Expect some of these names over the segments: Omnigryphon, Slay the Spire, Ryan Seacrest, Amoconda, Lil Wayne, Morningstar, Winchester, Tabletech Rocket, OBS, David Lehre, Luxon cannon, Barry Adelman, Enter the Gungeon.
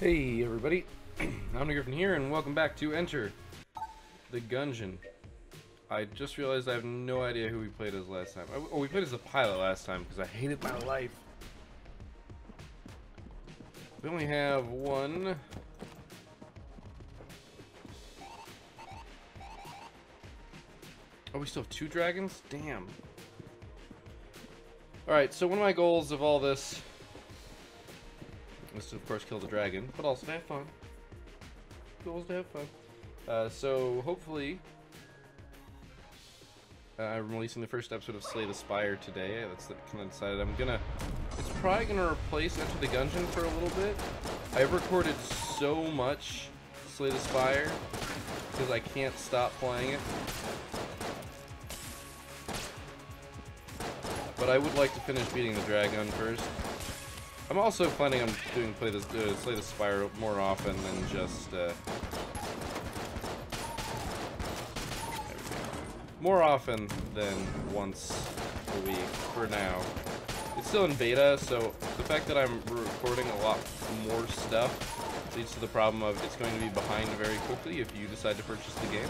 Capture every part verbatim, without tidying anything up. Hey everybody, Omnigryphon here, and welcome back to Enter the Gungeon. I just realized I have no idea who we played as last time. Oh, we played as a pilot last time because I hated my life. We only have one. Oh, we still have two dragons? Damn. Alright, so one of my goals of all this is to, of course, kill the dragon, but also to have fun. Goals to have fun. Uh, so, hopefully, uh, I'm releasing the first episode of Slay the Spire today. That's kind of decided. I'm gonna... It's probably gonna replace Enter the Gungeon for a little bit. I've recorded so much Slay the Spire because I can't stop playing it. But I would like to finish beating the dragon first. I'm also planning on doing play this, uh, Slay the Spire more often than just, uh, more often than once a week for now. It's still in beta, so the fact that I'm recording a lot more stuff leads to the problem of it's going to be behind very quickly if you decide to purchase the game,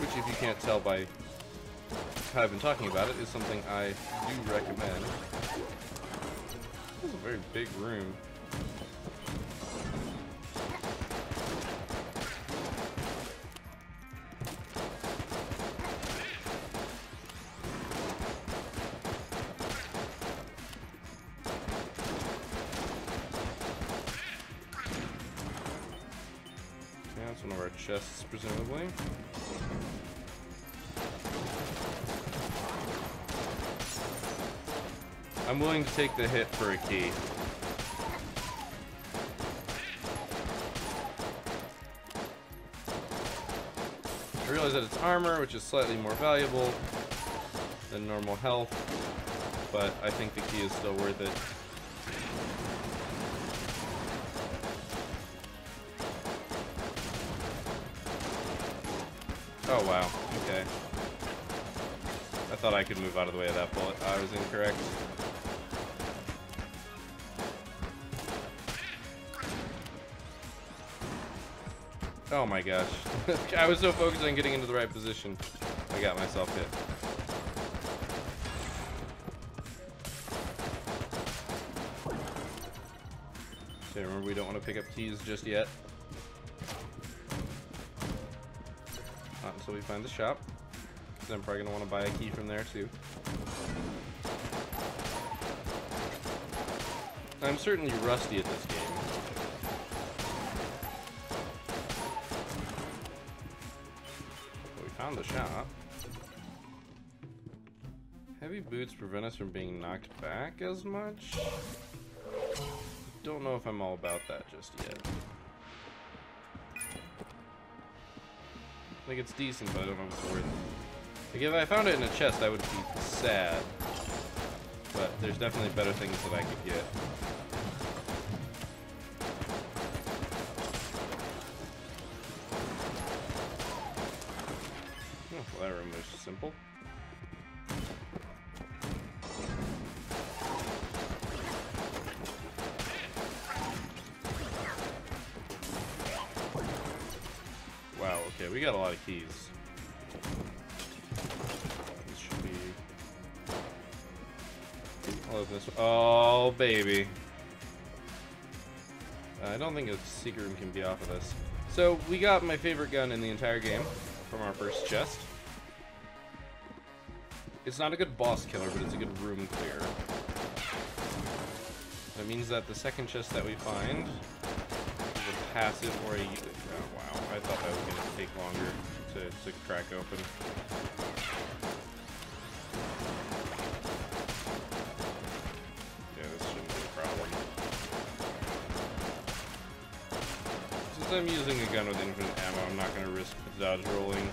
which, if you can't tell by how I've been talking about it, is something I do recommend. This is a very big room. Yeah, that's one of our chests, presumably. I'm willing to take the hit for a key. I realize that it's armor, which is slightly more valuable than normal health, but I think the key is still worth it. Oh wow, okay. I thought I could move out of the way of that bullet. I was incorrect. Oh my gosh. I was so focused on getting into the right position, I got myself hit. Okay, remember we don't want to pick up keys just yet. Not until we find the shop. Because I'm probably going to want to buy a key from there too. I'm certainly rusty at this game. Found the shop. Heavy boots prevent us from being knocked back as much. Don't know if I'm all about that just yet. I think it's decent, but I don't know if it's worth it. Like if I found it in a chest, I would be sad. But there's definitely better things that I could get. That room is simple. Wow, okay, we got a lot of keys. This should be... I'll open this one. Oh, baby. I don't think a secret room can be off of this. So, we got my favorite gun in the entire game from our first chest. It's not a good boss killer, but it's a good room clear. That means that the second chest that we find is a passive or a... Oh, wow, I thought that was going to take longer to, to crack open. Yeah, this shouldn't be a problem. Since I'm using a gun with infinite ammo, I'm not going to risk the dodge rolling.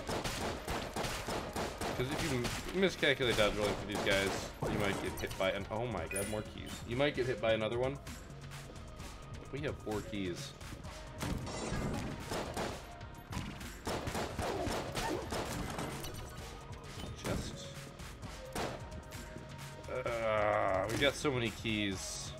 Because if you miscalculate dodge rolling for these guys, you might get hit by an... Oh my god, more keys. You might get hit by another one. We have four keys. Chest. Uh, we got so many keys.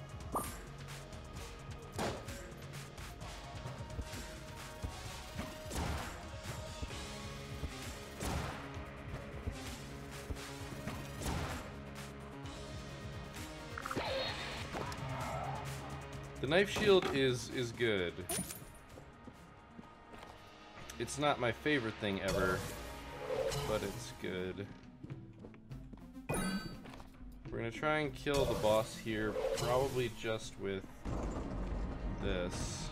The knife shield is is good. It's not my favorite thing ever, but it's good. We're gonna try and kill the boss here, probably just with this.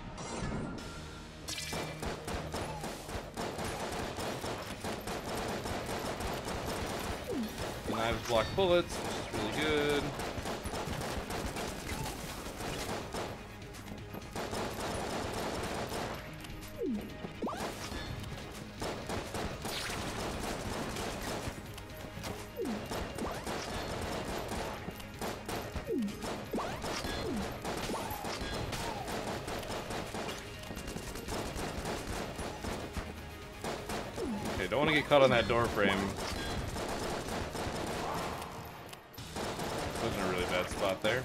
The knives block bullets, which is really good. Don't want to get caught on that door frame. That was in a really bad spot there.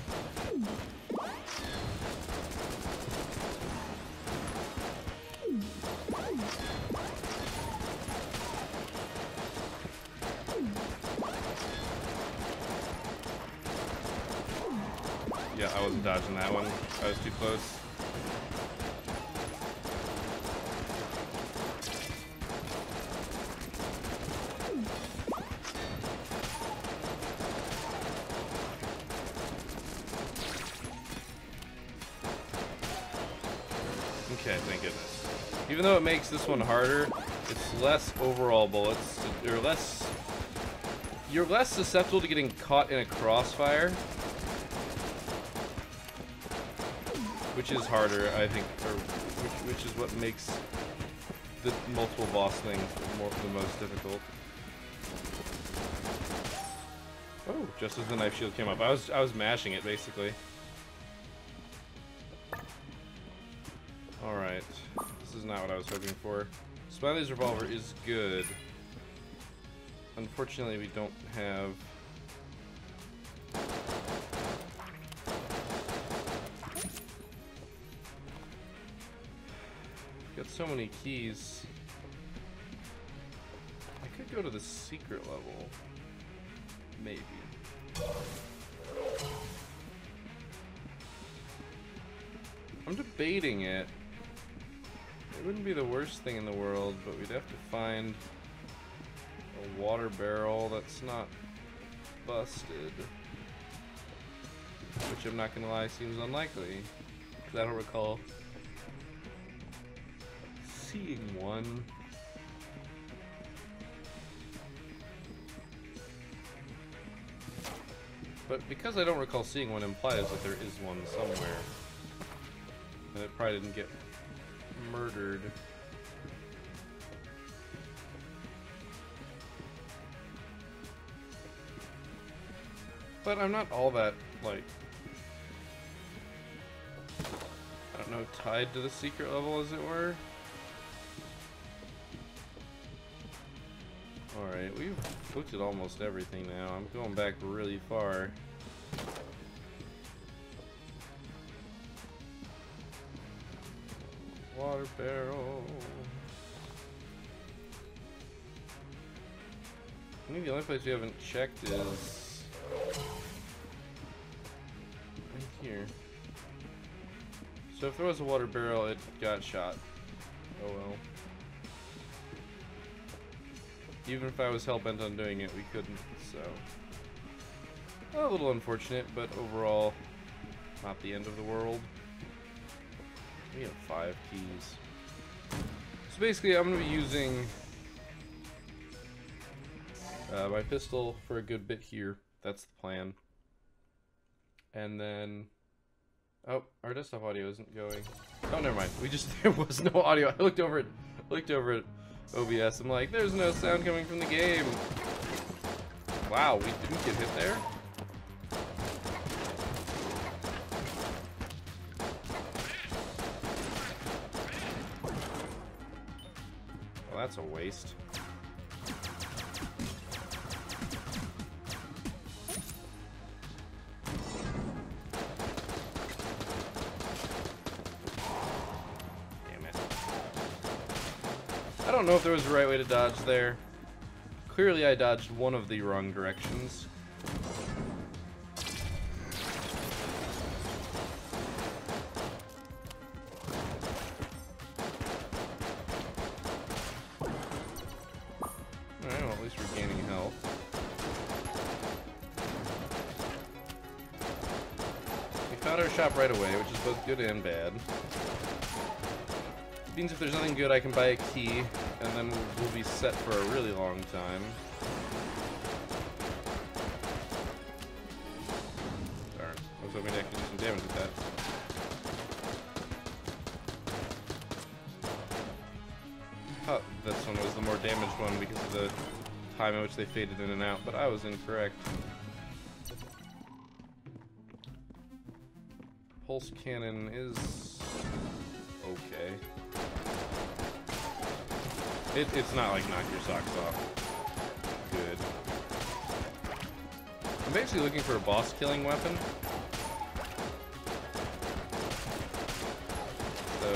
Yeah, I wasn't dodging that one. I was too close. Okay, thank goodness. Even though it makes this one harder, it's less overall bullets. You're less, you're less susceptible to getting caught in a crossfire, which is harder, I think, or which, which is what makes the multiple boss things more, the most difficult. Oh, just as the knife shield came up, I was I was mashing it basically. Alright, this is not what I was hoping for. Smiley's revolver is good. Unfortunately, we don't have... We've got so many keys. I could go to the secret level. Maybe. I'm debating it. It wouldn't be the worst thing in the world, but we'd have to find a water barrel that's not busted. Which, I'm not gonna lie, seems unlikely, because I don't recall seeing one. But because I don't recall seeing one implies that there is one somewhere. And it probably didn't get murdered. But I'm not all that, like, I don't know, tied to the secret level, as it were. Alright, we've looked at almost everything now. I'm going back really far. Water barrel. I think the only place we haven't checked is right here. So if there was a water barrel, it got shot. Oh well. Even if I was hell-bent on doing it, we couldn't, so. A little unfortunate, but overall, not the end of the world. We have five keys. So basically, I'm going to be using uh, my pistol for a good bit here. That's the plan. And then... Oh, our desktop audio isn't going. Oh, never mind. We just... There was no audio. I looked over it. I looked over at O B S. I'm like, there's no sound coming from the game. Wow, we didn't get hit there? That's a waste. Damn it. I don't know if there was the right way to dodge there. Clearly I dodged one of the wrong directions. auto shop right away, which is both good and bad. It means if there's nothing good, I can buy a key, and then we'll be set for a really long time. Darn. I was hoping I could do some damage with that. Oh, this one was the more damaged one because of the time in which they faded in and out, but I was incorrect. Pulse cannon is okay. It, it's not like knock your socks off. Good. I'm basically looking for a boss killing weapon. So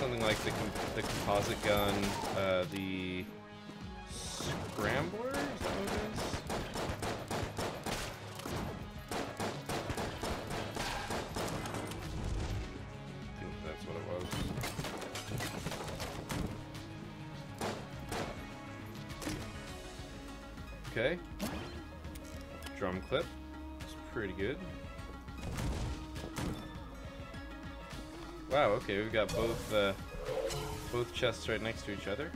something like the, com the composite gun, uh, the scrambler, is that what it is? I think that's what it was. Okay. Drum clip. It's pretty good. Wow, okay, we've got both uh, both chests right next to each other.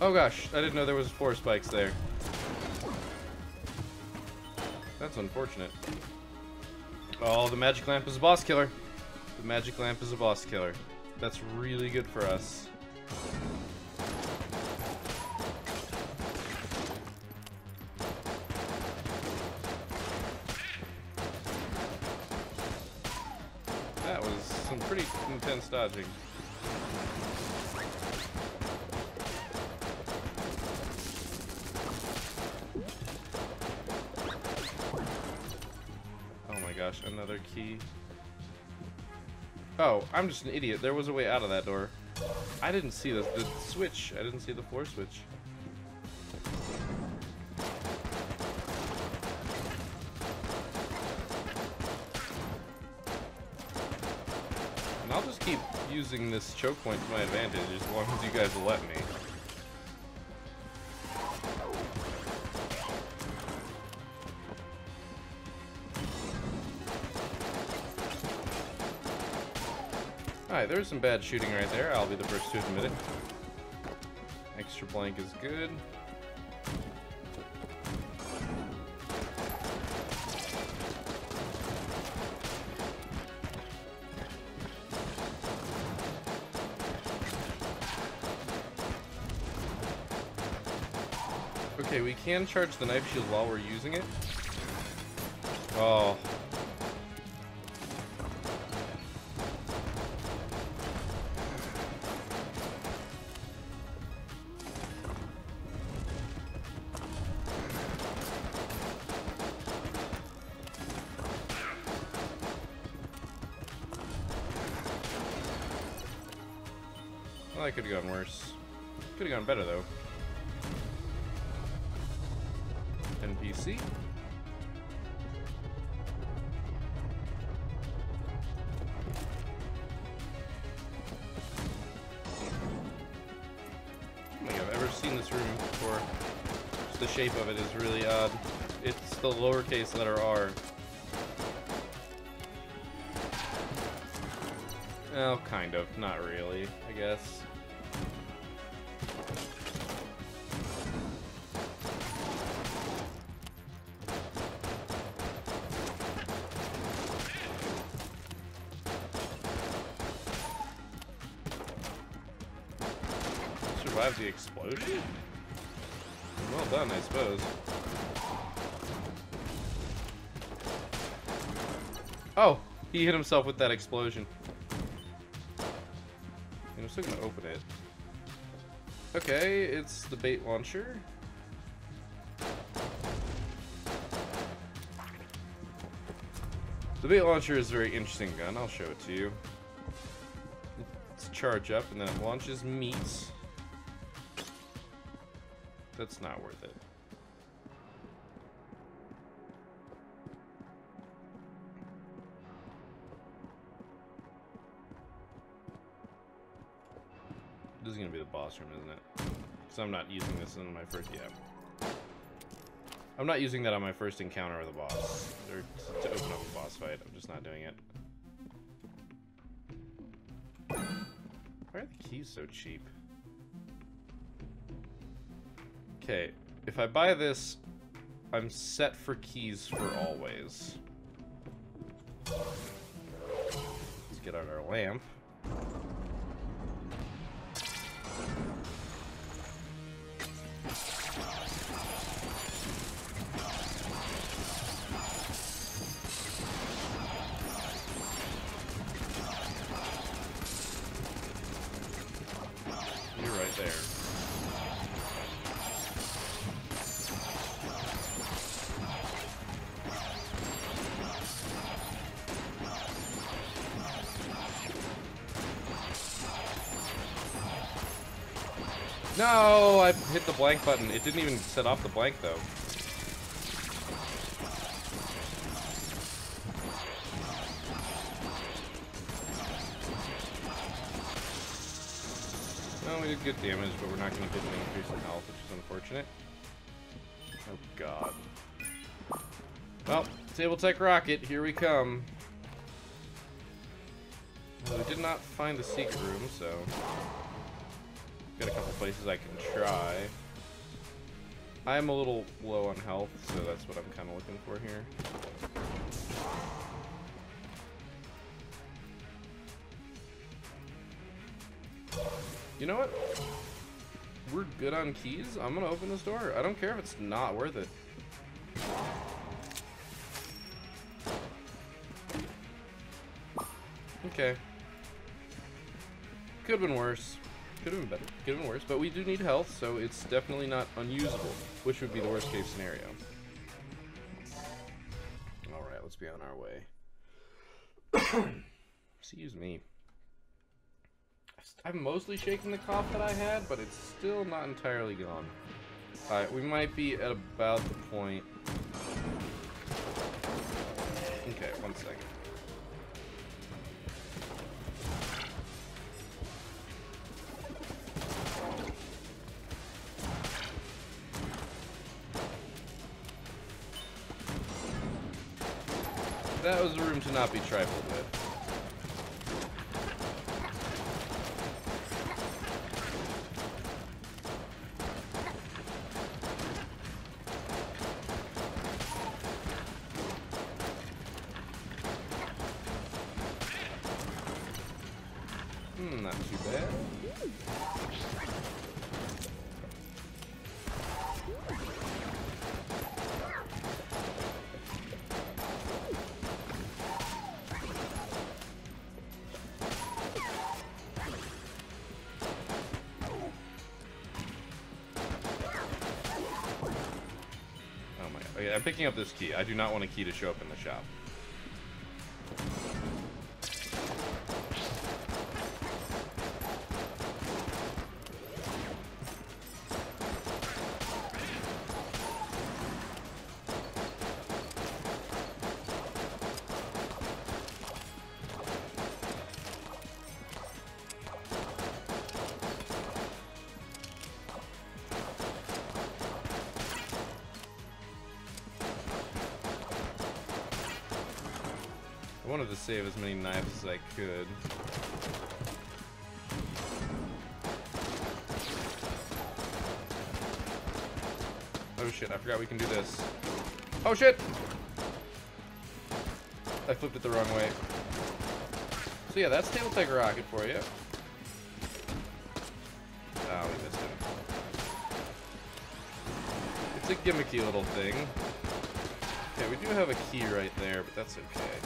Oh gosh, I didn't know there was four spikes there. That's unfortunate. Oh, the magic lamp is a boss killer. The magic lamp is a boss killer. That's really good for us. That was some pretty intense dodging. Another key. Oh, I'm just an idiot. There was a way out of that door. I didn't see the, the switch. I didn't see the floor switch. And I'll just keep using this choke point to my advantage as long as you guys will let me. Alright, there was some bad shooting right there, I'll be the first to admit it. Extra blank is good. Okay, we can charge the knife shield while we're using it. Oh. Well, that could have gone worse. Could have gone better, though. N P C. I don't think I've ever seen this room before. Just the shape of it is really odd. It's the lowercase letter R. Well, kind of. Not really, I guess. survived the explosion? Well done, I suppose. Oh, he hit himself with that explosion. I'm still gonna open it. Okay, it's the bait launcher. The bait launcher is a very interesting gun, I'll show it to you. It's charge up and then it launches meats. That's not worth it. This is gonna be the boss room, isn't it? Because I'm not using this in my first, yeah. I'm not using that on my first encounter with a boss. Or to open up a boss fight, I'm just not doing it. Why are the keys so cheap? Okay, if I buy this, I'm set for keys for always. Let's get out our lamp. No, I hit the blank button. It didn't even set off the blank, though. Well, we did good damage, but we're not going to get an increase in health, which is unfortunate. Oh, God. Well, Tabletech Rocket, here we come. Well, we did not find the secret room, so... got a couple places I can try. I'm a little low on health, so that's what I'm kind of looking for here. You know what? We're good on keys. I'm gonna open this door. I don't care if it's not worth it. Okay. Could have been worse. Could have been better, could have been worse, but we do need health, so it's definitely not unusable, which would be the worst case scenario. Alright, let's be on our way. Excuse me. I'm mostly shaking the cough that I had, but it's still not entirely gone. Alright, we might be at about the point. Okay, one second. That was a room to not be trifled with. Hmm, not too bad. I'm picking up this key. I do not want a key to show up in the shop. I wanted to save as many knives as I could. Oh shit, I forgot we can do this. Oh shit! I flipped it the wrong way. So yeah, that's Tabletech Rocket for you. Ah, we missed him. It's a gimmicky little thing. Okay, we do have a key right there, but that's okay.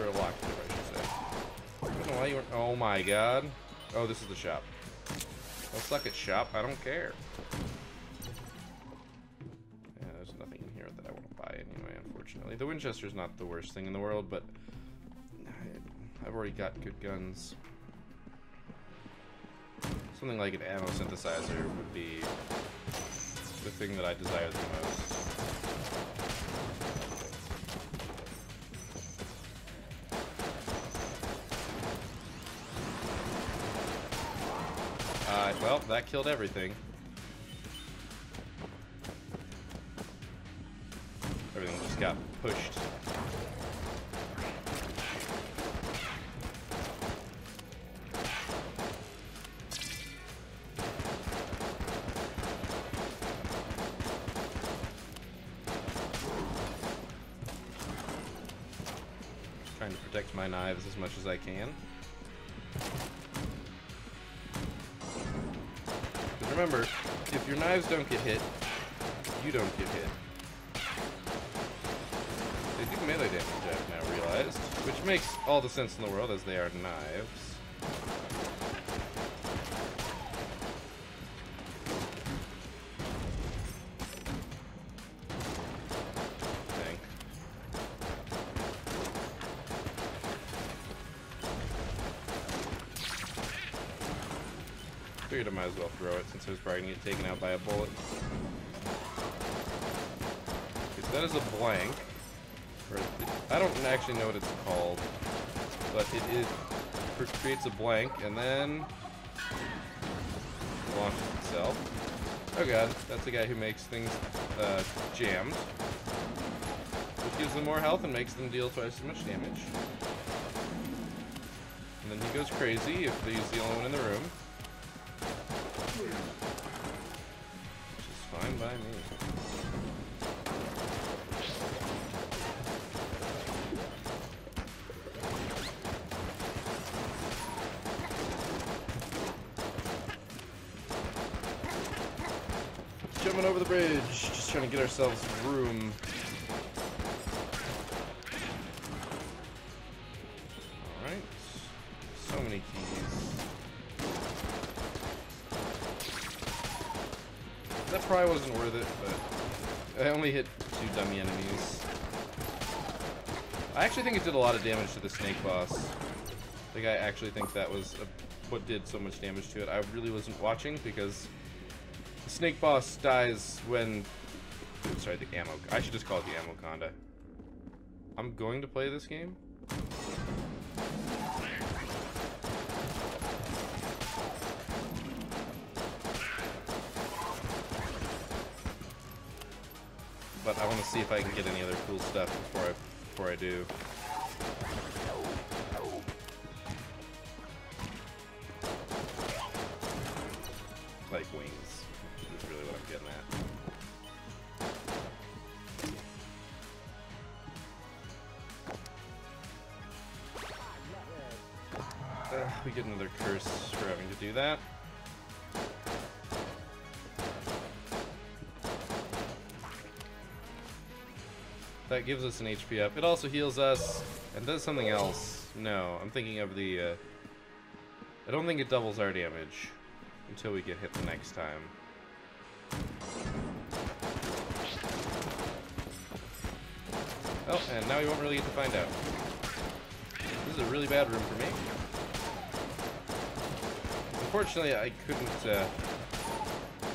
Or a locked door, I should say. I don't know why you weren't. Oh my god. Oh, this is the shop. I'll suck at shop. I don't care. Yeah, there's nothing in here that I want to buy anyway, unfortunately. The Winchester's not the worst thing in the world, but I've already got good guns. Something like an ammo synthesizer would be the thing that I desire the most. Uh, well, that killed everything. Everything just got pushed. Trying to protect my knives as much as I can. Because remember, if your knives don't get hit, you don't get hit. They do melee damage, I've now realized, which makes all the sense in the world as they are knives. I might as well throw it since I was probably going to get taken out by a bullet. Okay, so that is a blank. Or a I don't actually know what it's called, but it, is, it creates a blank and then launches itself. Oh god, that's the guy who makes things uh, jammed, which gives them more health and makes them deal twice as much damage. And then he goes crazy if he's the only one in the room. Which is fine by me. Jumping over the bridge, just trying to get ourselves room. Alright. So many keys. That probably wasn't worth it, but I only hit two dummy enemies. I actually think it did a lot of damage to the snake boss. I think I actually think that was a, what did so much damage to it. I really wasn't watching because the snake boss dies when... Oops, sorry, the ammo... I should just call it the Amoconda. I'm going to play this game? But I want to see if I can get any other cool stuff before I before I do. Like wings is really what I'm getting at. Uh, we get another curse for having to do that. That gives us an H P up. It also heals us and does something else. No, I'm thinking of the... Uh, I don't think it doubles our damage until we get hit the next time. Oh, and now we won't really get to find out. This is a really bad room for me. Unfortunately, I couldn't uh,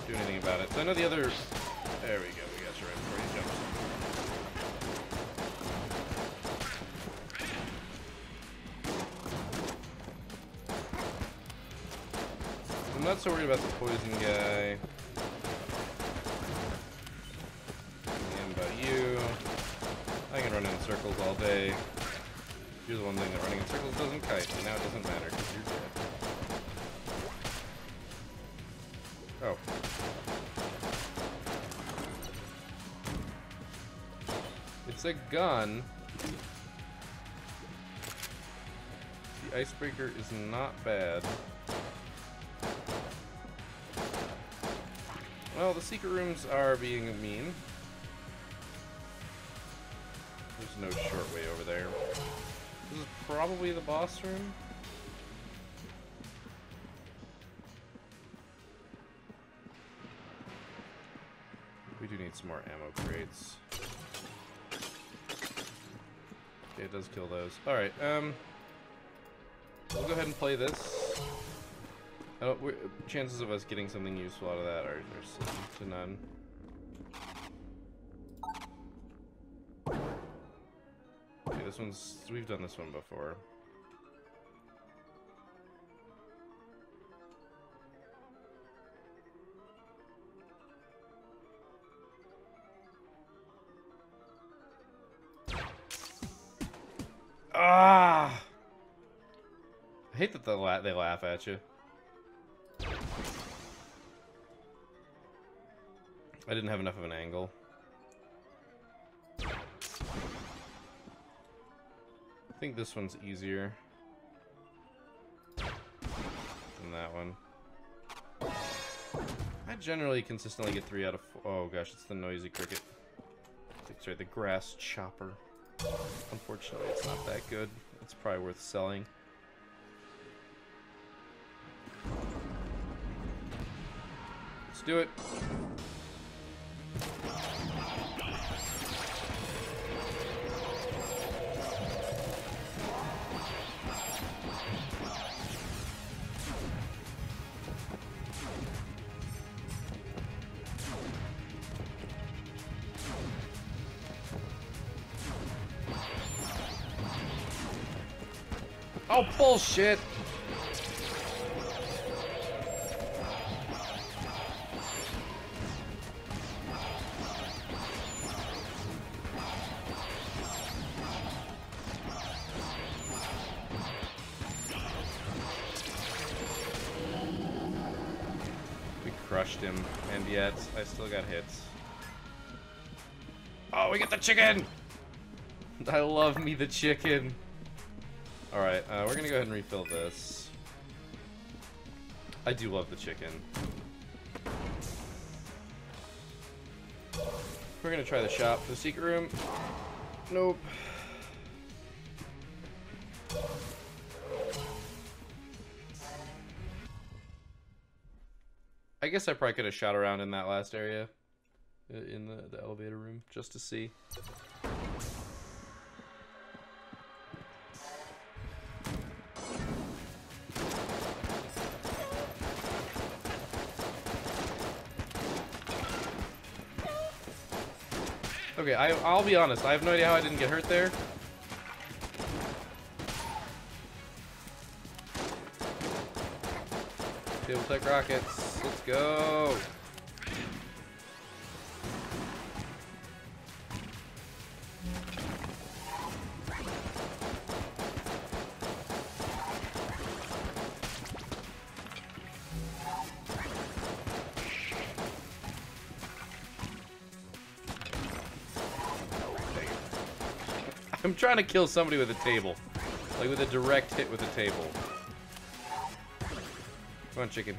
do anything about it. So I know the other... There we go. We got you right before you jump. I'm not so worried about the poison guy. And about you. I can run in circles all day. Here's the one thing that running in circles doesn't kite, and now it doesn't matter because you're dead. Oh. It's a gun. The icebreaker is not bad. Well, the secret rooms are being mean. There's no short way over there. This is probably the boss room. We do need some more ammo crates. Okay, it does kill those. Alright, um... we'll go ahead and play this. Oh, we're, chances of us getting something useful out of that are, are slim to none. Okay, this one's... we've done this one before. Ah! I hate that they, la they laugh at you. I didn't have enough of an angle. I think this one's easier than that one. I generally consistently get three out of four. Oh gosh, it's the noisy cricket. Sorry, the grass chopper. Unfortunately, it's not that good. It's probably worth selling. Let's do it. Oh, bullshit! We crushed him, and yet I still got hits. Oh, we get the chicken! I love me the chicken! Alright, uh, we're gonna go ahead and refill this. I do love the chicken. We're gonna try the shop for the secret room. Nope. I guess I probably could have shot around in that last area. In the, the elevator room, just to see. Okay, I, I'll be honest. I have no idea how I didn't get hurt there. Table tech rockets. Let's go. I'm trying to kill somebody with a table. Like with a direct hit with a table. Come on, chicken.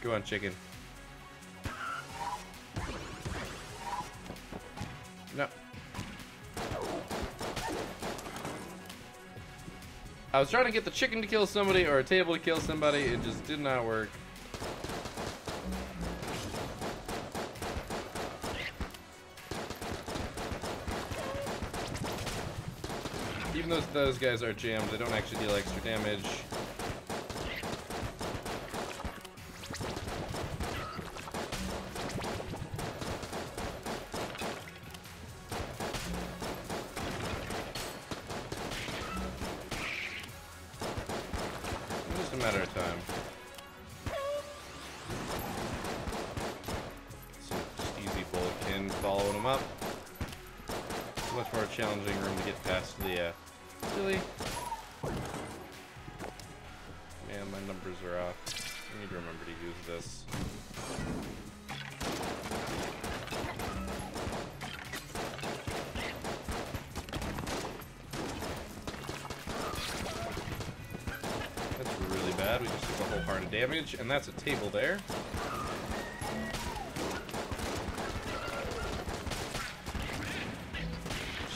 Come on, chicken. No. I was trying to get the chicken to kill somebody or a table to kill somebody. It just did not work. Those, those guys are jammed, they don't actually deal extra damage. It's just a matter of time. So just easy bullet kin, following them up. It's much more challenging room to get past the uh, Really? Man, my numbers are off. I need to remember to use this. That's really bad. We just took a whole heart of damage, and that's a table there.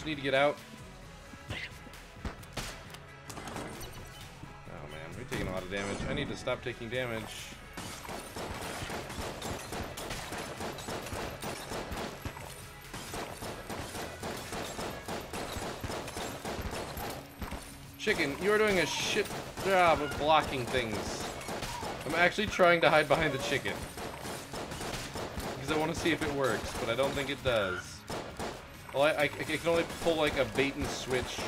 just need to get out. Oh man, we're taking a lot of damage. I need to stop taking damage. Chicken, you are doing a shit job of blocking things. I'm actually trying to hide behind the chicken. Because I want to see if it works, but I don't think it does. Well, I, I, I can only pull like a bait and switch.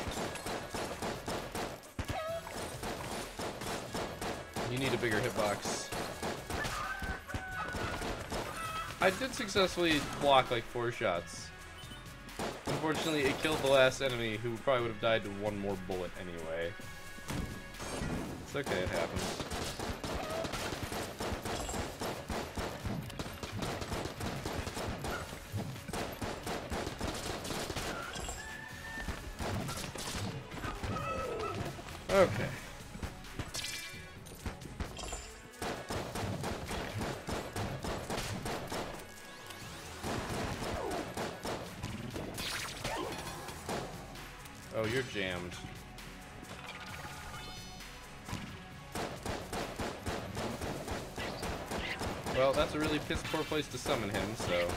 You need a bigger hitbox. I did successfully block like four shots. Unfortunately, it killed the last enemy, who probably would have died to one more bullet anyway. It's okay, it happens. Okay. Oh, you're jammed. Well, that's a really piss poor place to summon him, so.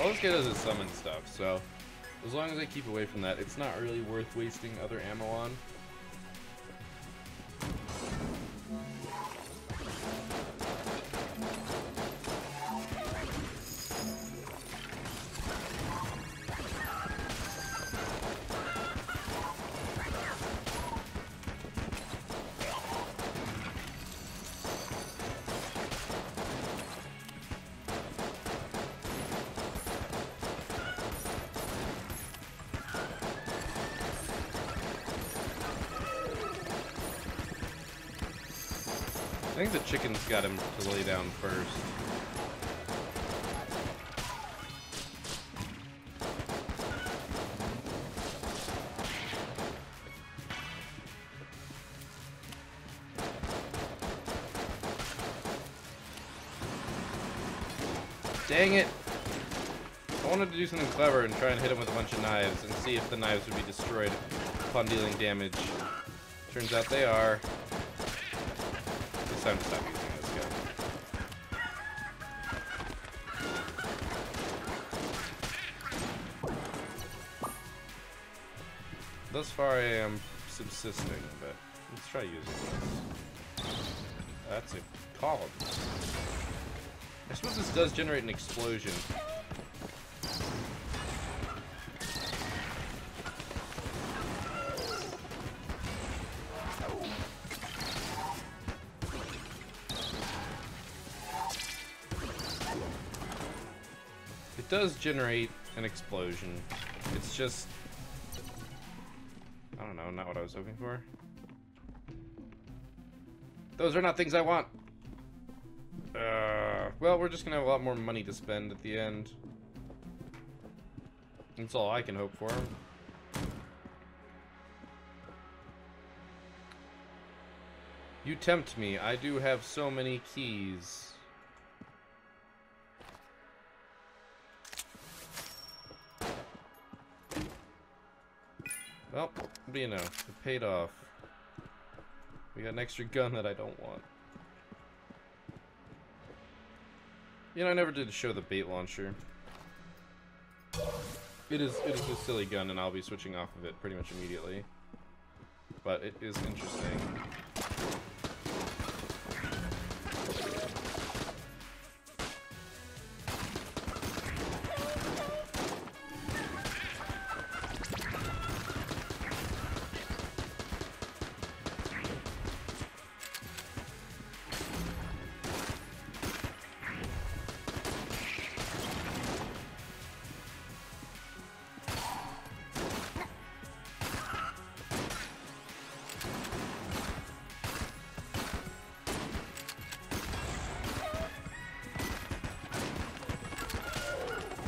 All this guy does is summon stuff, so as long as I keep away from that, it's not really worth wasting other ammo on. I think the chicken's got him to lay down first. Dang it! I wanted to do something clever and try and hit him with a bunch of knives and see if the knives would be destroyed upon dealing damage. Turns out they are. Time to stop using this guy. Thus far I am subsisting, but let's try using this. That's a column. I suppose this does generate an explosion. It does generate an explosion. It's just, I don't know, not what I was hoping for. Those are not things I want. Uh, well, we're just gonna have a lot more money to spend at the end. That's all I can hope for. You tempt me. I do have so many keys. Well, what do you know? It paid off. We got an extra gun that I don't want. You know, I never did show the bait launcher. It is it is a silly gun, and I'll be switching off of it pretty much immediately. But it is interesting.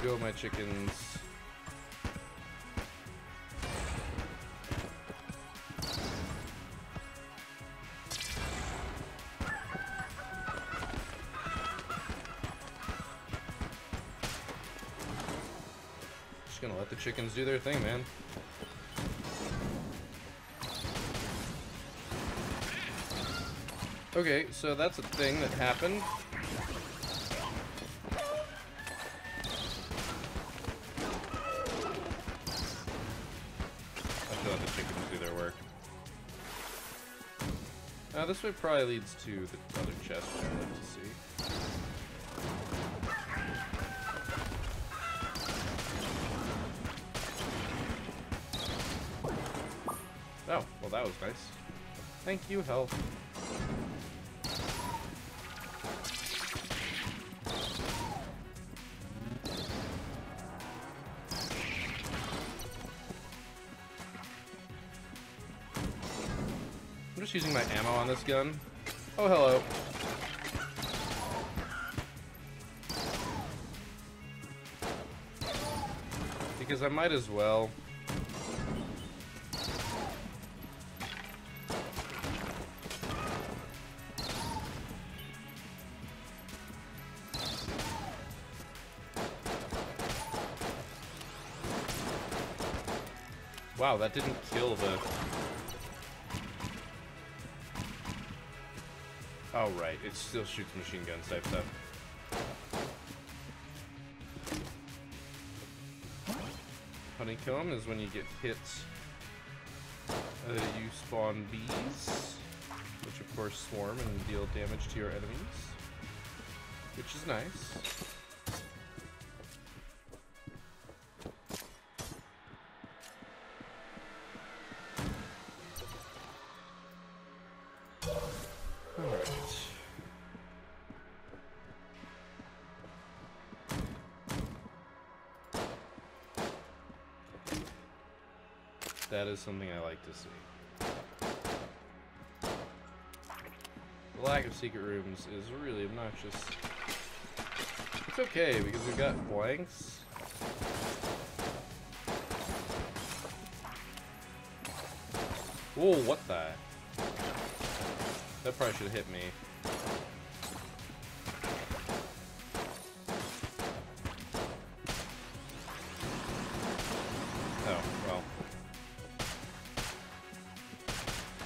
Go, my chickens. just gonna let the chickens do their thing, man. Okay, so that's a thing that happened. Now this way probably leads to the other chest, which I'd like to see. Oh, well that was nice. Thank you, health. Using my ammo on this gun. Oh, hello. Because I might as well. Wow, that didn't kill the... Oh, right. It still shoots machine guns type stuff. Honeycomb is when you get hit. Uh, you spawn bees, which of course swarm and deal damage to your enemies, which is nice. That is something I like to see. The lack of secret rooms is really obnoxious. It's okay, because we've got blanks. Whoa, what the? That probably should have hit me.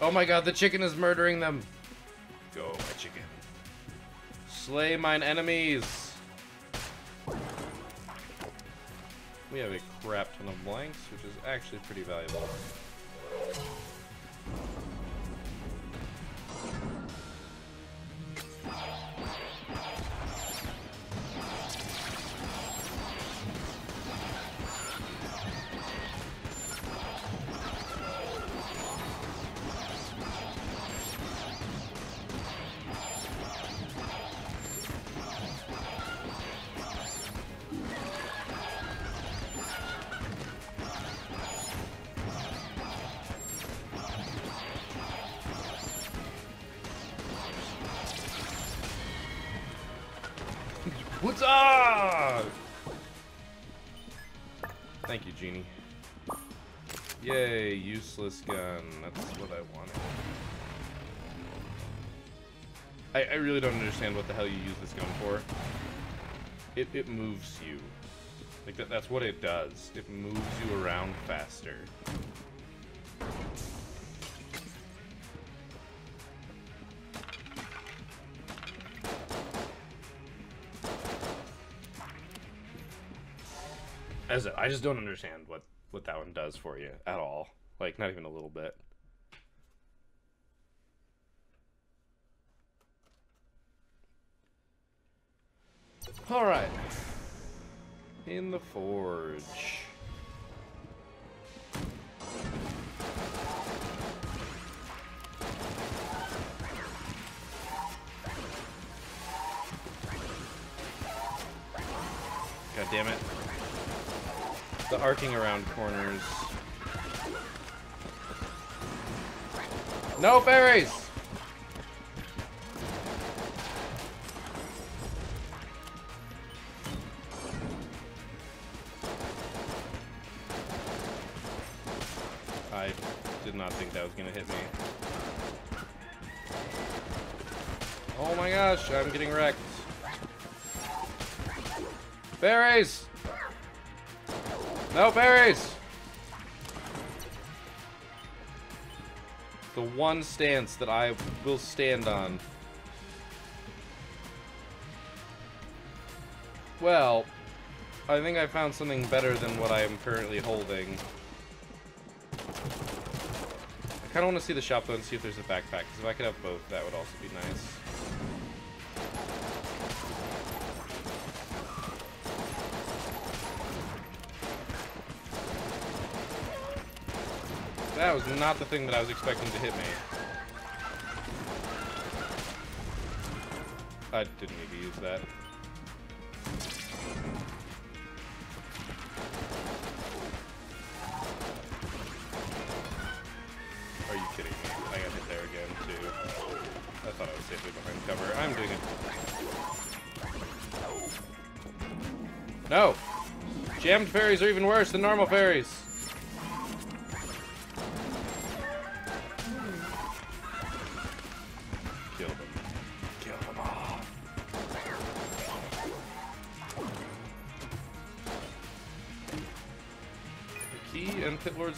Oh my god, the chicken is murdering them. Go, my chicken. Slay mine enemies. We have a crap ton of blanks, which is actually pretty valuable. What's up? Thank you, Genie. Yay, useless gun. That's what I wanted. I, I really don't understand what the hell you use this gun for. It, it moves you. Like, that, that's what it does. It moves you around faster. As I just don't understand what, what that one does for you at all. Like, not even a little bit. Alright. In the forge. God damn it. The arcing around corners. No berries! I did not think that was gonna hit me. Oh my gosh, I'm getting wrecked. Berries! No berries! The one stance that I will stand on. Well, I think I found something better than what I am currently holding. I kind of want to see the shop though and see if there's a backpack, because if I could have both, that would also be nice. That was not the thing that I was expecting to hit me. I didn't need to use that. Are you kidding me? I got hit there again, too. I thought I was safely behind cover. I'm doing it. No! Jammed fairies are even worse than normal fairies!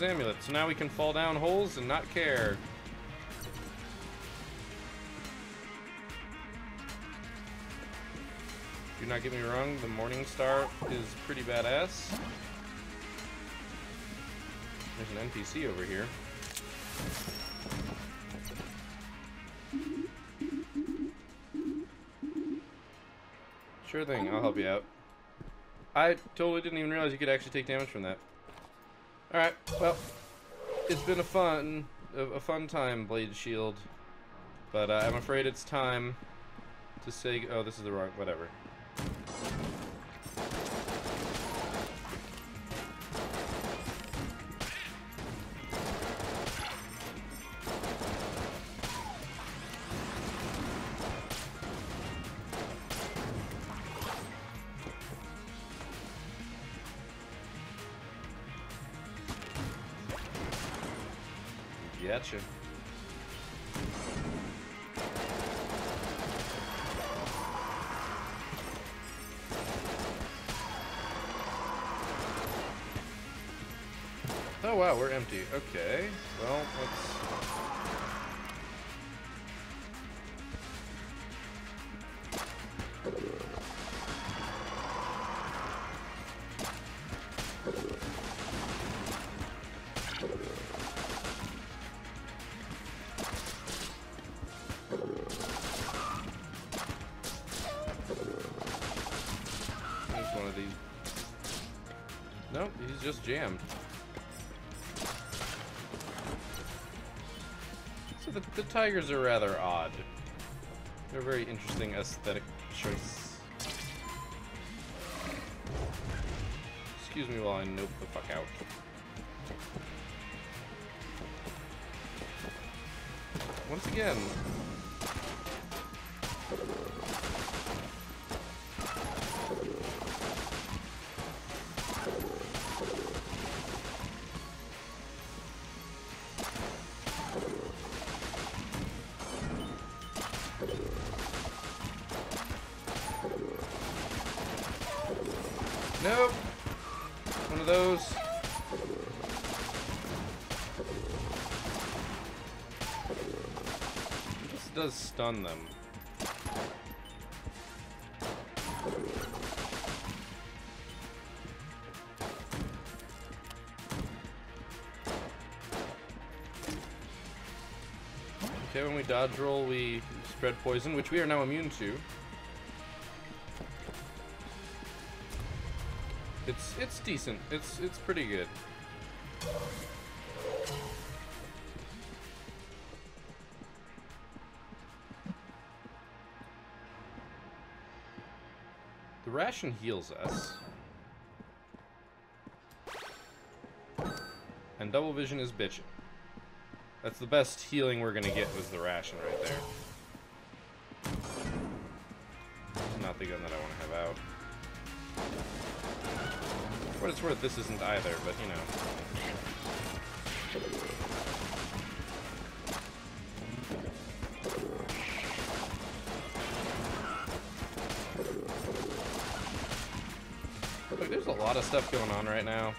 Amulet, so now we can fall down holes and not care. Do not get me wrong, the Morningstar is pretty badass. There's an N P C over here. Sure thing, I'll help you out. I totally didn't even realize you could actually take damage from that. Alright, well, it's been a fun, a fun time, Blade Shield, but uh, I'm afraid it's time to say, oh, this is the wrong, whatever. Gotcha. Oh wow, we're empty. Okay. Well, let's... Nope, he's just jammed. So the, the tigers are rather odd. They're a very interesting aesthetic choice. Excuse me while I nope the fuck out. Once again. Nope. One of those. This does stun them. Okay, when we dodge roll, we spread poison, which we are now immune to. It's it's decent. It's it's pretty good. The ration heals us. And double vision is bitchin'. That's the best healing we're gonna get was the ration right there. It's not the gun that I wanna have out. For what it's worth, this isn't either, but you know. Look, there's a lot of stuff going on right now.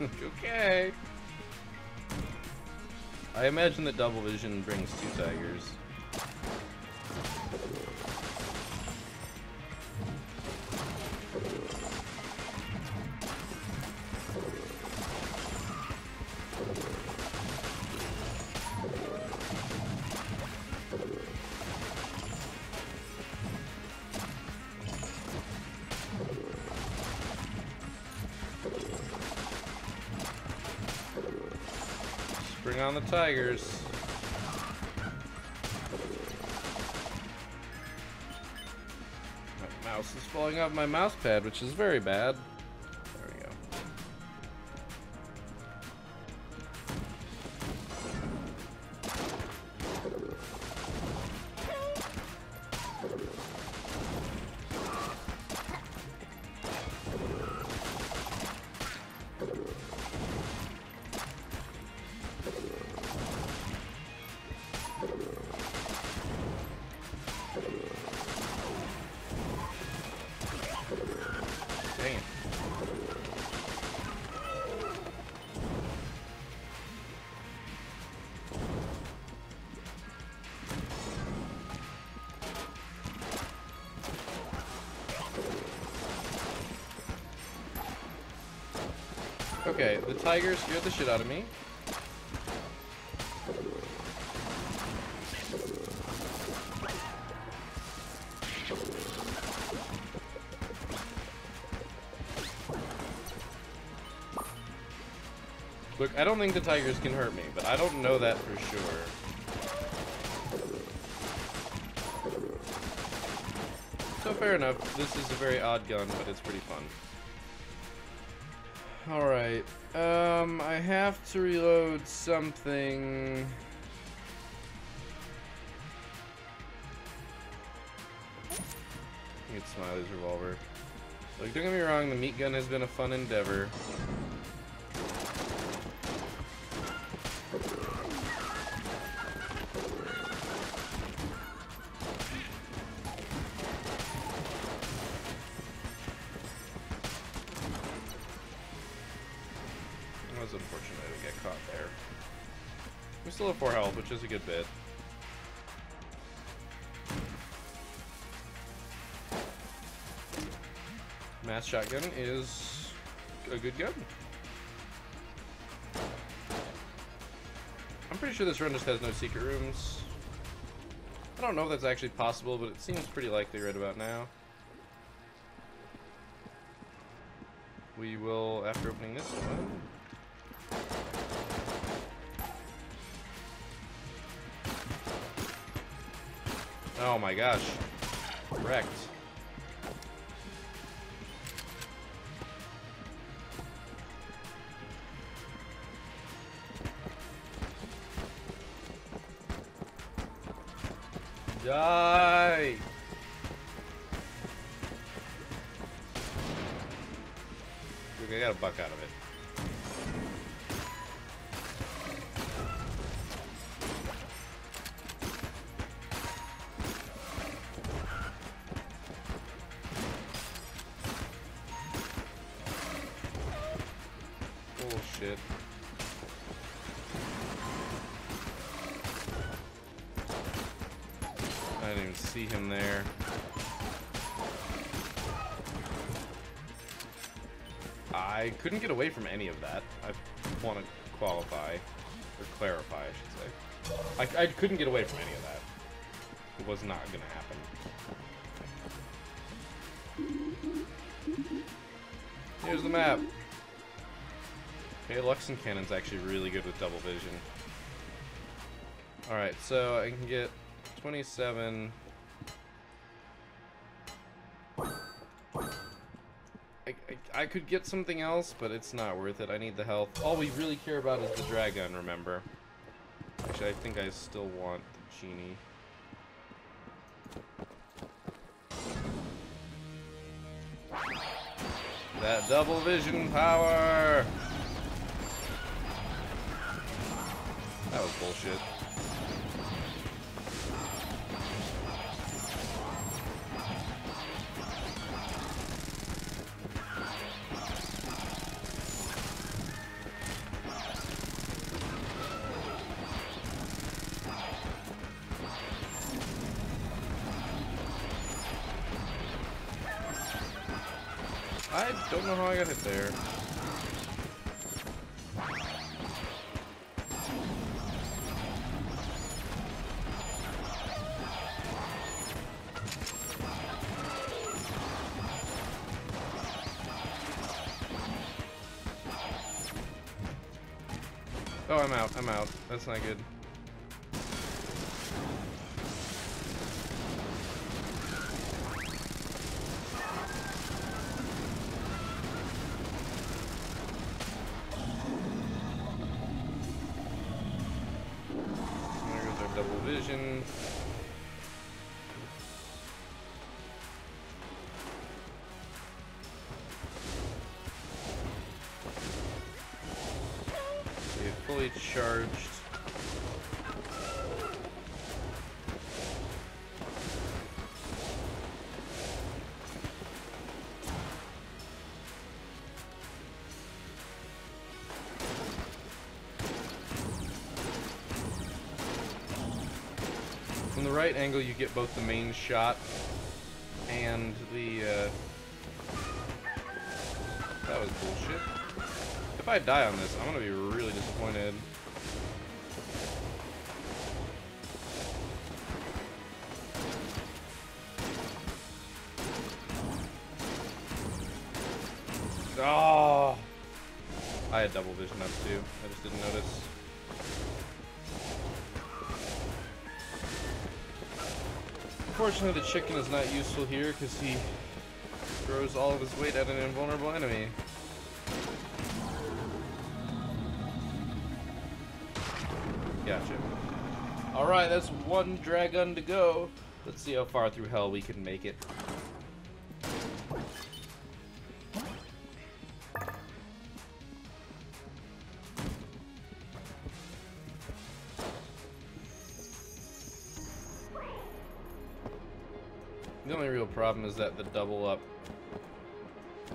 Okay. I imagine that double vision brings two tigers. Bring on the tigers. My mouse is falling off my mouse pad, which is very bad. There we go. Okay, the tiger scared the shit out of me. Look, I don't think the tigers can hurt me, but I don't know that for sure. So fair enough, this is a very odd gun, but it's pretty fun. Alright, um, I have to reload something. I think it's Smiley's revolver. Like, don't get me wrong, the meat gun has been a fun endeavor. Still at four health, which is a good bit. Mass shotgun is a good gun. I'm pretty sure this run just has no secret rooms. I don't know if that's actually possible, but it seems pretty likely right about now. We will, after opening this one. Oh my gosh. Wrecked. Die! Look, I got a buck out of it. Shit. I didn't even see him there. I couldn't get away from any of that. I want to qualify, or clarify, I should say. I, I couldn't get away from any of that. It was not going to happen. Here's the map. Okay, Luxon cannon's actually really good with double vision. Alright, so I can get twenty-seven. I, I, I could get something else, but it's not worth it. I need the health. All we really care about is the dragon, remember? Actually, I think I still want the genie. That double vision power! That was bullshit. I don't know how I got hit there. Oh, I'm out. I'm out. That's not good. Fully charged. From the right angle you get both the main shot and the uh... that was bullshit. If I die on this, I'm gonna be really disappointed. Oh! I had double vision up too. I just didn't notice. Unfortunately, the chicken is not useful here because he throws all of his weight at an invulnerable enemy. Gotcha. Alright, that's one dragon to go. Let's see how far through hell we can make it. The only real problem is that the double up.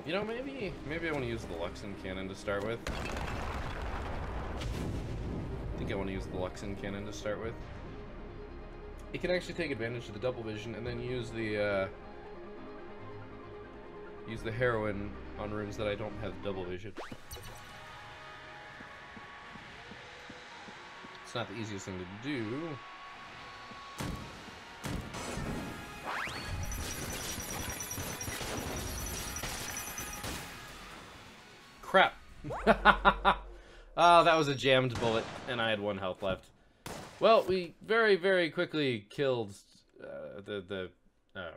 You know, maybe, maybe I want to use the Luxon cannon to start with. I think I want to use the Luxon cannon to start with. It can actually take advantage of the double vision and then use the uh, use the heroin on rooms that I don't have double vision. It's not the easiest thing to do. Crap. Oh, that was a jammed bullet, and I had one health left. Well, we very, very quickly killed uh, the, the uh,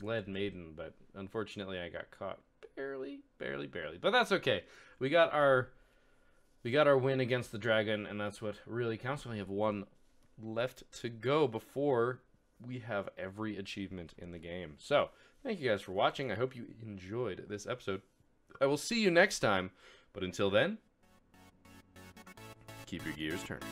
lead maiden, but unfortunately I got caught barely, barely, barely. But that's okay. We got our we got our win against the dragon, and that's what really counts. We only have one left to go before we have every achievement in the game. So, thank you guys for watching. I hope you enjoyed this episode. I will see you next time, but until then... keep your gears turning.